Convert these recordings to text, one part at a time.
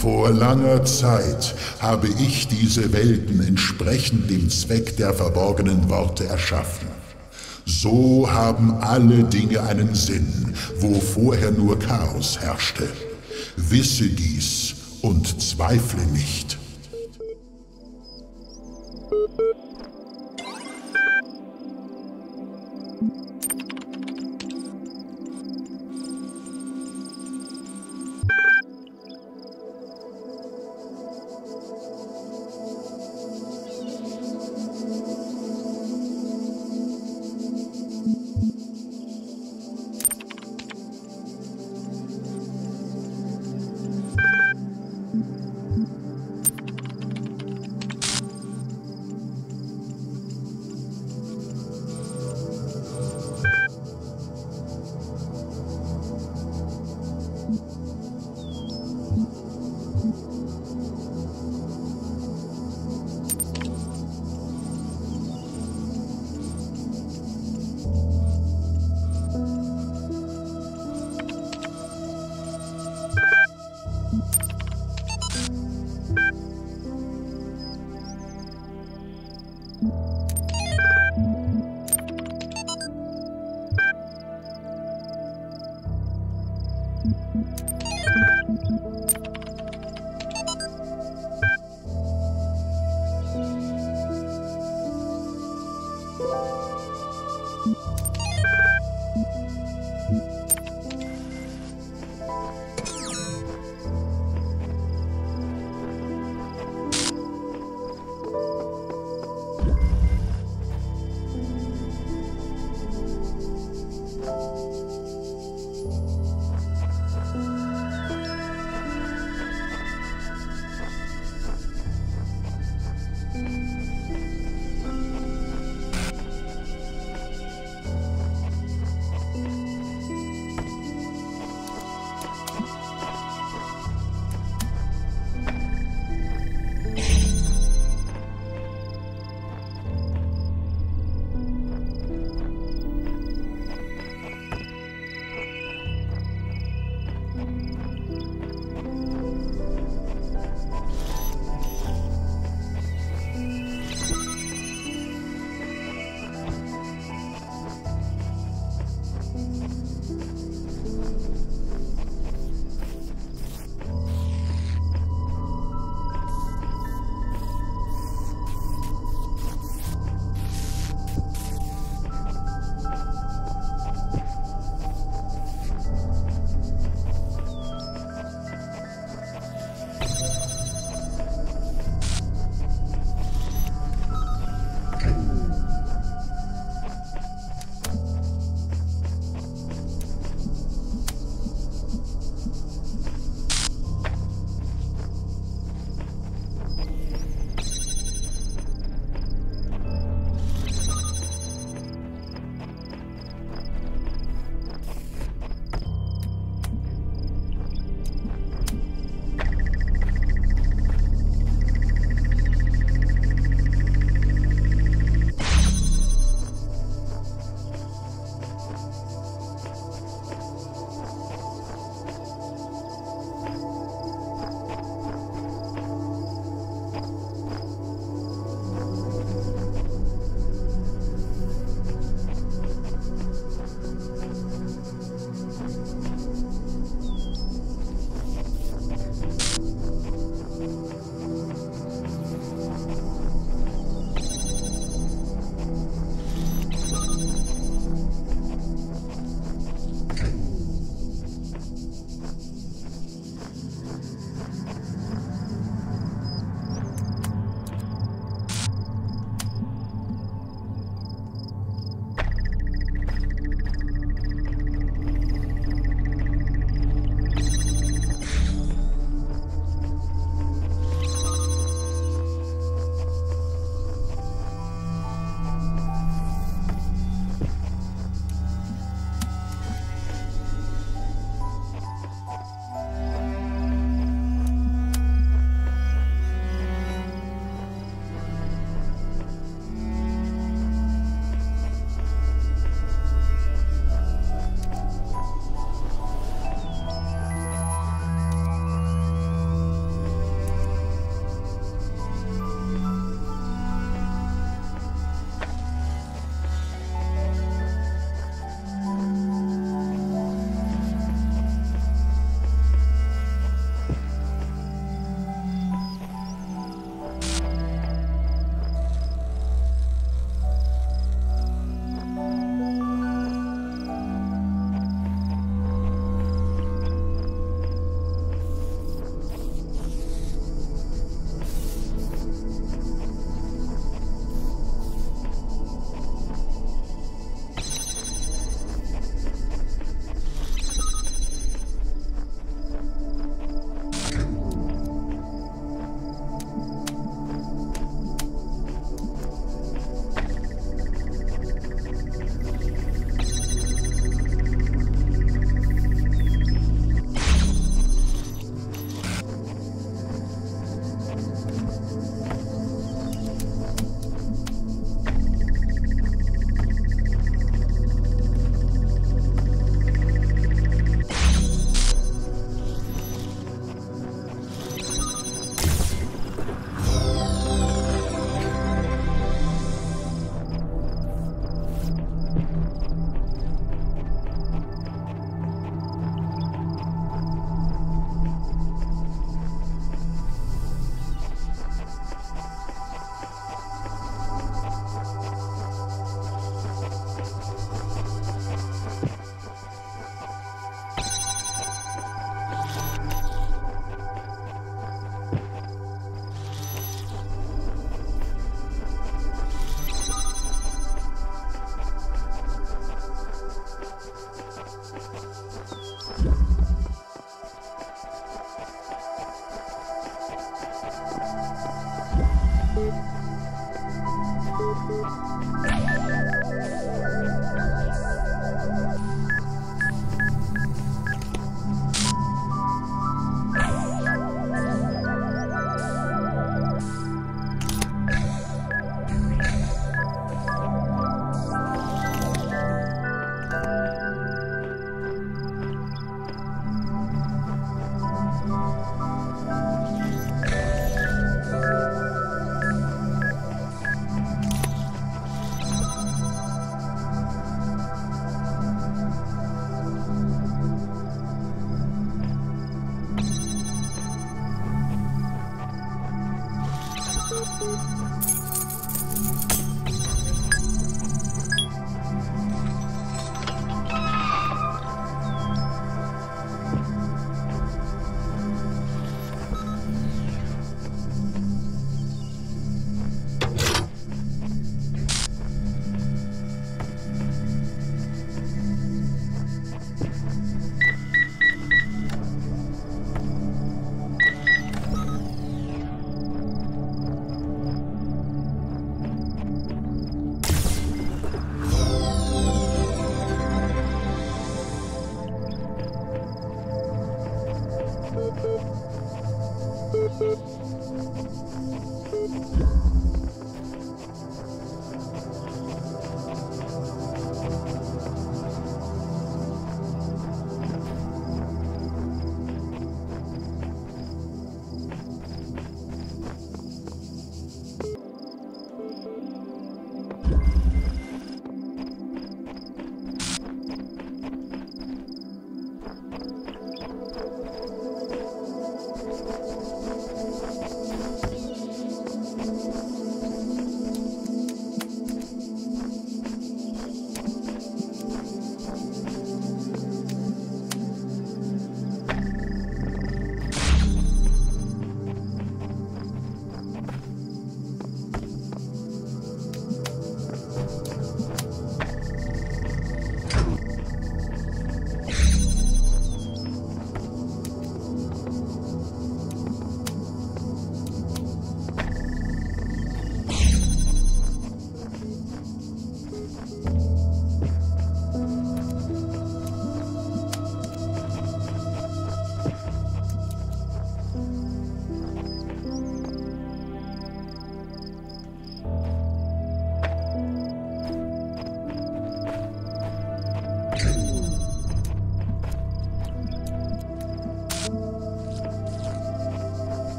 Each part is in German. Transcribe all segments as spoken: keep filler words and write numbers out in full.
Vor langer Zeit habe ich diese Welten entsprechend dem Zweck der verborgenen Worte erschaffen. So haben alle Dinge einen Sinn, wo vorher nur Chaos herrschte. Wisse dies und zweifle nicht.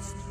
Thank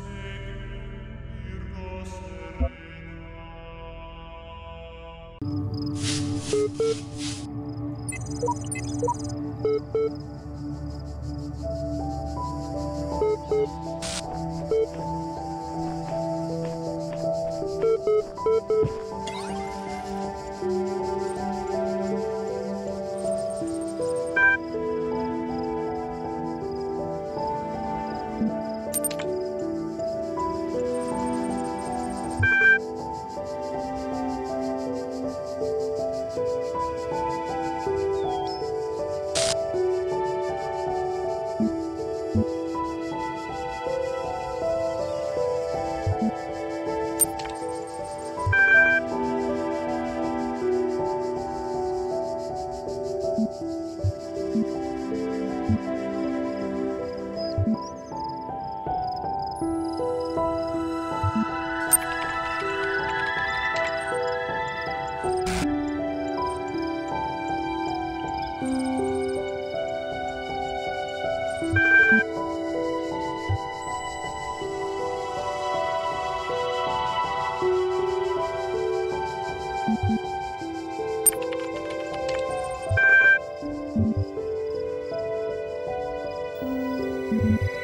you.